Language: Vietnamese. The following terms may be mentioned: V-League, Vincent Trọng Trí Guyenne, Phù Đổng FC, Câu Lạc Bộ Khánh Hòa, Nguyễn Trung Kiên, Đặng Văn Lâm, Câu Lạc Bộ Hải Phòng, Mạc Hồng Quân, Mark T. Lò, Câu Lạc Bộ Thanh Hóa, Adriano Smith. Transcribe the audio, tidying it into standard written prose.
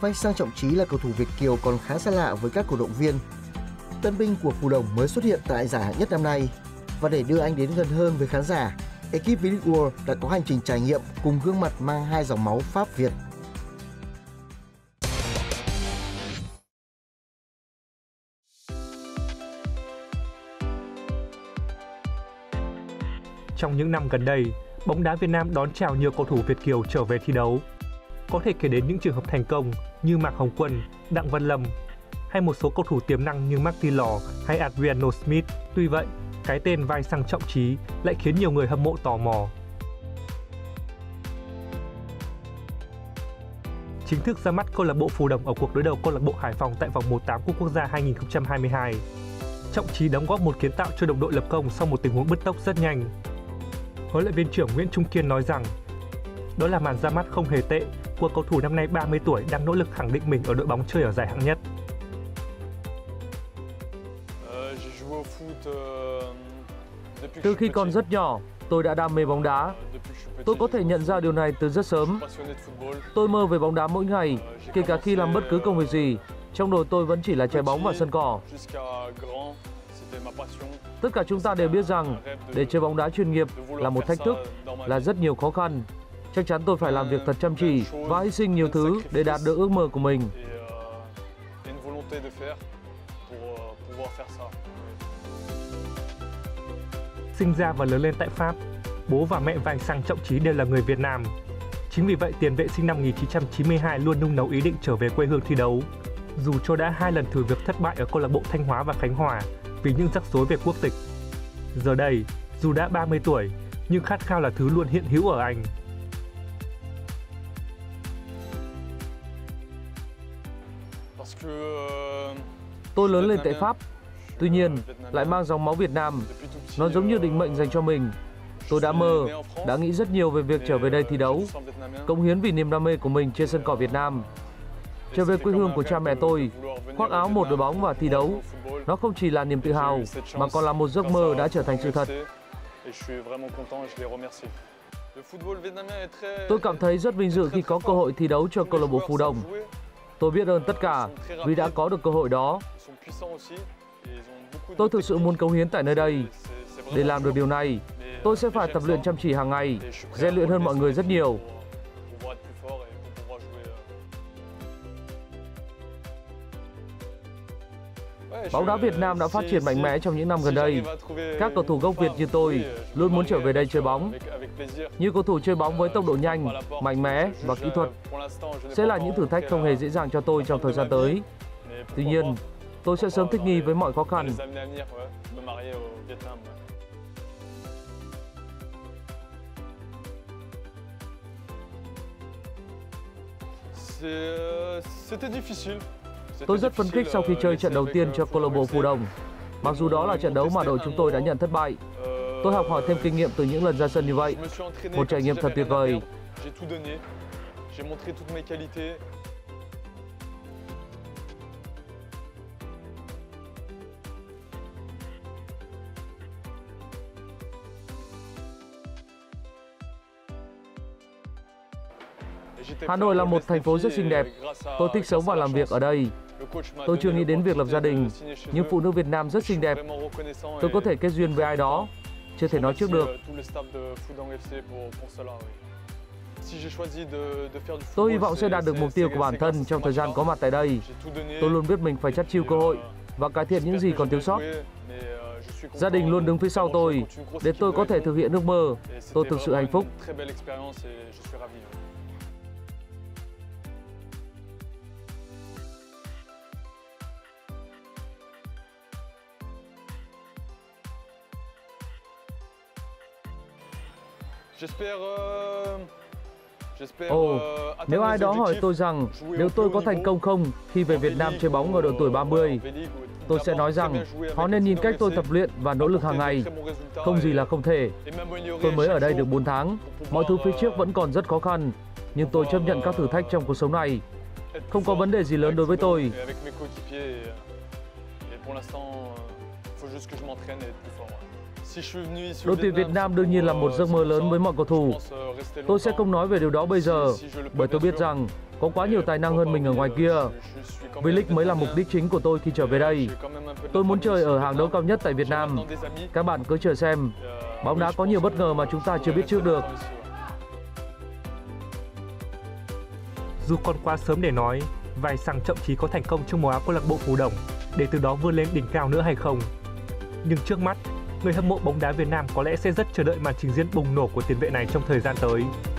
Vincent Trọng Trí là cầu thủ Việt kiều còn khá xa lạ với các cổ động viên. Tân binh của Phù Đổng mới xuất hiện tại giải hạng nhất năm nay. Và để đưa anh đến gần hơn với khán giả, ekip V-League World đã có hành trình trải nghiệm cùng gương mặt mang hai dòng máu Pháp-Việt. Trong những năm gần đây, bóng đá Việt Nam đón chào nhiều cầu thủ Việt kiều trở về thi đấu. Có thể kể đến những trường hợp thành công như Mạc Hồng Quân, Đặng Văn Lâm, hay một số cầu thủ tiềm năng như Mark T. Lò hay Adriano Smith. Tuy vậy, cái tên Vincent Trọng Trí lại khiến nhiều người hâm mộ tò mò. Chính thức ra mắt câu lạc bộ Phù Đổng ở cuộc đối đầu câu lạc bộ Hải Phòng tại vòng 1/8 Cúp Quốc gia 2022. Trọng Trí đóng góp một kiến tạo cho đồng đội lập công sau một tình huống bứt tốc rất nhanh. Huấn luyện viên trưởng Nguyễn Trung Kiên nói rằng, đó là màn ra mắt không hề tệ của cầu thủ năm nay 30 tuổi đang nỗ lực khẳng định mình ở đội bóng chơi ở giải hạng nhất. Từ khi còn rất nhỏ, tôi đã đam mê bóng đá. Tôi có thể nhận ra điều này từ rất sớm. Tôi mơ về bóng đá mỗi ngày, kể cả khi làm bất cứ công việc gì. Trong đầu tôi vẫn chỉ là trái bóng và sân cỏ. Tất cả chúng ta đều biết rằng để chơi bóng đá chuyên nghiệp là một thách thức, là rất nhiều khó khăn. Chắc chắn tôi phải làm việc thật chăm chỉ và hy sinh nhiều thứ để đạt được ước mơ của mình. Sinh ra và lớn lên tại Pháp, bố và mẹ Vincent Trọng Trí đều là người Việt Nam. Chính vì vậy, tiền vệ sinh năm 1992 luôn nung nấu ý định trở về quê hương thi đấu. Dù cho đã hai lần thử việc thất bại ở câu lạc bộ Thanh Hóa và Khánh Hòa vì những rắc rối về quốc tịch. Giờ đây, dù đã 30 tuổi, nhưng khát khao là thứ luôn hiện hữu ở anh. Tôi lớn lên tại Pháp, tuy nhiên lại mang dòng máu Việt Nam. Nó giống như định mệnh dành cho mình. Tôi đã mơ, đã nghĩ rất nhiều về việc trở về đây thi đấu, cống hiến vì niềm đam mê của mình trên sân cỏ Việt Nam. Trở về quê hương của cha mẹ tôi, khoác áo một đội bóng và thi đấu. Nó không chỉ là niềm tự hào, mà còn là một giấc mơ đã trở thành sự thật. Tôi cảm thấy rất vinh dự khi có cơ hội thi đấu cho câu lạc bộ Phù Đổng. Tôi biết ơn tất cả vì đã có được cơ hội đó. Tôi thực sự muốn cống hiến tại nơi đây. Để làm được điều này, tôi sẽ phải tập luyện chăm chỉ hàng ngày, rèn luyện hơn mọi người rất nhiều. Bóng đá Việt Nam đã phát triển mạnh mẽ trong những năm gần đây. Các cầu thủ gốc Việt như tôi luôn muốn trở về đây chơi bóng. Như cầu thủ chơi bóng với tốc độ nhanh, mạnh mẽ và kỹ thuật sẽ là những thử thách không hề dễ dàng cho tôi trong thời gian tới. Tuy nhiên, tôi sẽ sớm thích nghi với mọi khó khăn. Tôi rất phấn khích sau khi chơi trận đầu tiên cho câu lạc bộ Phù Đổng. Mặc dù đó là trận đấu mà đội chúng tôi đã nhận thất bại, tôi học hỏi thêm kinh nghiệm từ những lần ra sân như vậy. Một trải nghiệm thật tuyệt vời. Hà Nội là một thành phố rất xinh đẹp. Tôi thích sống và làm việc ở đây. Tôi chưa nghĩ đến việc lập gia đình, nhưng phụ nữ Việt Nam rất xinh đẹp. Tôi có thể kết duyên với ai đó, chưa thể nói trước được. Tôi hy vọng sẽ đạt được mục tiêu của bản thân trong thời gian có mặt tại đây. Tôi luôn biết mình phải chắt chiu cơ hội và cải thiện những gì còn thiếu sót. Gia đình luôn đứng phía sau tôi, để tôi có thể thực hiện ước mơ. Tôi thực sự hạnh phúc. Nếu ai đó hỏi tôi rằng nếu tôi có thành công không khi về Việt Nam chơi bóng ở độ tuổi 30, tôi sẽ nói rằng họ nên nhìn cách tôi tập luyện và nỗ lực hàng ngày. Không gì là không thể. Tôi mới ở đây được 4 tháng, mọi thứ phía trước vẫn còn rất khó khăn, nhưng tôi chấp nhận các thử thách trong cuộc sống này. Không có vấn đề gì lớn đối với tôi. Đội tuyển Việt Nam đương nhiên là một giấc mơ lớn với mọi cầu thủ. Tôi sẽ không nói về điều đó bây giờ, bởi tôi biết rằng có quá nhiều tài năng hơn mình ở ngoài kia. V-League mới là mục đích chính của tôi khi trở về đây. Tôi muốn chơi ở hàng đấu cao nhất tại Việt Nam. Các bạn cứ chờ xem. Bóng đá có nhiều bất ngờ mà chúng ta chưa biết trước được. Dù còn quá sớm để nói, vài rằng Trọng Trí có thành công trong màu áo câu lạc bộ Phù Đổng để từ đó vươn lên đỉnh cao nữa hay không. Nhưng trước mắt, người hâm mộ bóng đá Việt Nam có lẽ sẽ rất chờ đợi màn trình diễn bùng nổ của tiền vệ này trong thời gian tới.